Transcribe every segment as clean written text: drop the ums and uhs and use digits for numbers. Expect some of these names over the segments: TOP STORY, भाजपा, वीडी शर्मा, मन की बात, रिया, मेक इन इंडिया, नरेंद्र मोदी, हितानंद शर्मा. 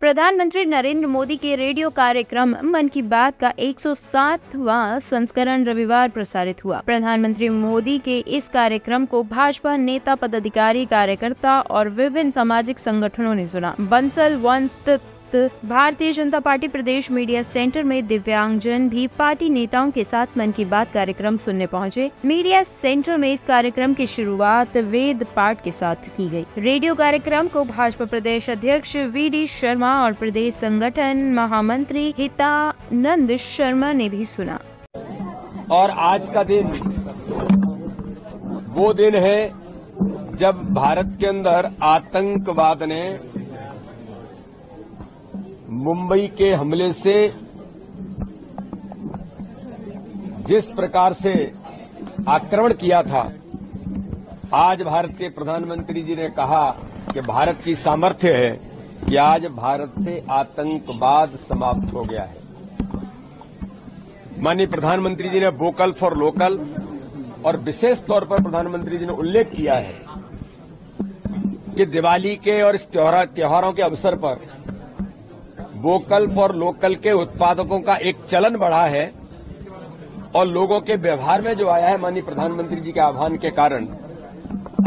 प्रधानमंत्री नरेंद्र मोदी के रेडियो कार्यक्रम मन की बात का 107वां संस्करण रविवार प्रसारित हुआ। प्रधानमंत्री मोदी के इस कार्यक्रम को भाजपा नेता, पदाधिकारी, कार्यकर्ता और विभिन्न सामाजिक संगठनों ने सुना। बंसल वन स्थित भारतीय जनता पार्टी प्रदेश मीडिया सेंटर में दिव्यांगजन भी पार्टी नेताओं के साथ मन की बात कार्यक्रम सुनने पहुंचे। मीडिया सेंटर में इस कार्यक्रम की शुरुआत वेद पाठ के साथ की गई। रेडियो कार्यक्रम को भाजपा प्रदेश अध्यक्ष वीडी शर्मा और प्रदेश संगठन महामंत्री हितानंद शर्मा ने भी सुना। और आज का दिन वो दिन है जब भारत के अंदर आतंकवाद ने मुंबई के हमले से जिस प्रकार से आक्रमण किया था, आज भारत के प्रधानमंत्री जी ने कहा कि भारत की सामर्थ्य है कि आज भारत से आतंकवाद समाप्त हो गया है। माननीय प्रधानमंत्री जी ने वोकल फॉर लोकल और विशेष तौर पर प्रधानमंत्री जी ने उल्लेख किया है कि दिवाली के और इस त्योहारों के अवसर पर वोकल फॉर लोकल के उत्पादकों का एक चलन बढ़ा है और लोगों के व्यवहार में जो आया है, माननीय प्रधानमंत्री जी के आह्वान के कारण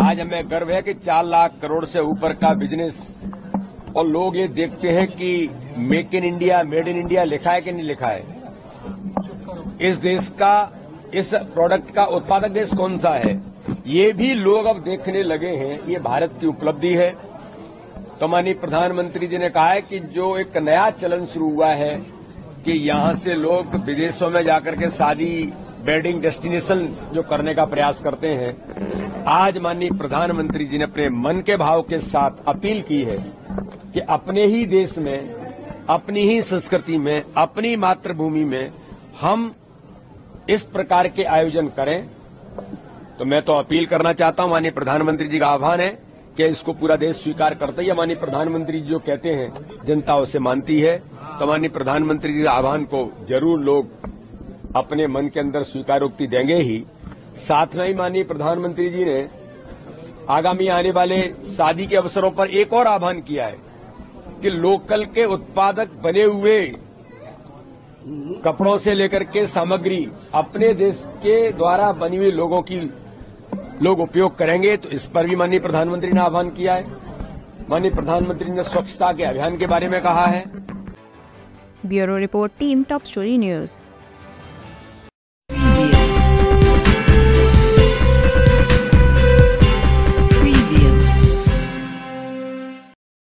आज हमें गर्व है कि 4 लाख करोड़ से ऊपर का बिजनेस, और लोग ये देखते हैं कि मेक इन इंडिया, made in India लिखा है कि नहीं लिखा है, इस देश का, इस प्रोडक्ट का उत्पादक देश कौन सा है, ये भी लोग अब देखने लगे हैं। ये भारत की उपलब्धि है। तो माननीय प्रधानमंत्री जी ने कहा है कि जो एक नया चलन शुरू हुआ है कि यहां से लोग विदेशों में जाकर के शादी, वेडिंग डेस्टिनेशन जो करने का प्रयास करते हैं, आज माननीय प्रधानमंत्री जी ने अपने मन के भाव के साथ अपील की है कि अपने ही देश में, अपनी ही संस्कृति में, अपनी मातृभूमि में हम इस प्रकार के आयोजन करें। तो मैं तो अपील करना चाहता हूं, माननीय प्रधानमंत्री जी का आह्वान है कि इसको पूरा देश स्वीकार करता है। माननीय प्रधानमंत्री जी जो कहते हैं जनता उसे मानती है। तो माननीय प्रधानमंत्री जी के आह्वान को जरूर लोग अपने मन के अंदर स्वीकारोक्ति देंगे ही। साथ में ही माननीय प्रधानमंत्री जी ने आगामी आने वाले शादी के अवसरों पर एक और आह्वान किया है कि लोकल के उत्पादक बने हुए कपड़ों से लेकर के सामग्री अपने देश के द्वारा बनी हुई लोगों की लोग उपयोग करेंगे। तो इस पर भी माननीय प्रधानमंत्री ने आह्वान किया है। माननीय प्रधानमंत्री ने स्वच्छता के अभियान के बारे में कहा है। Bureau report, team top story news.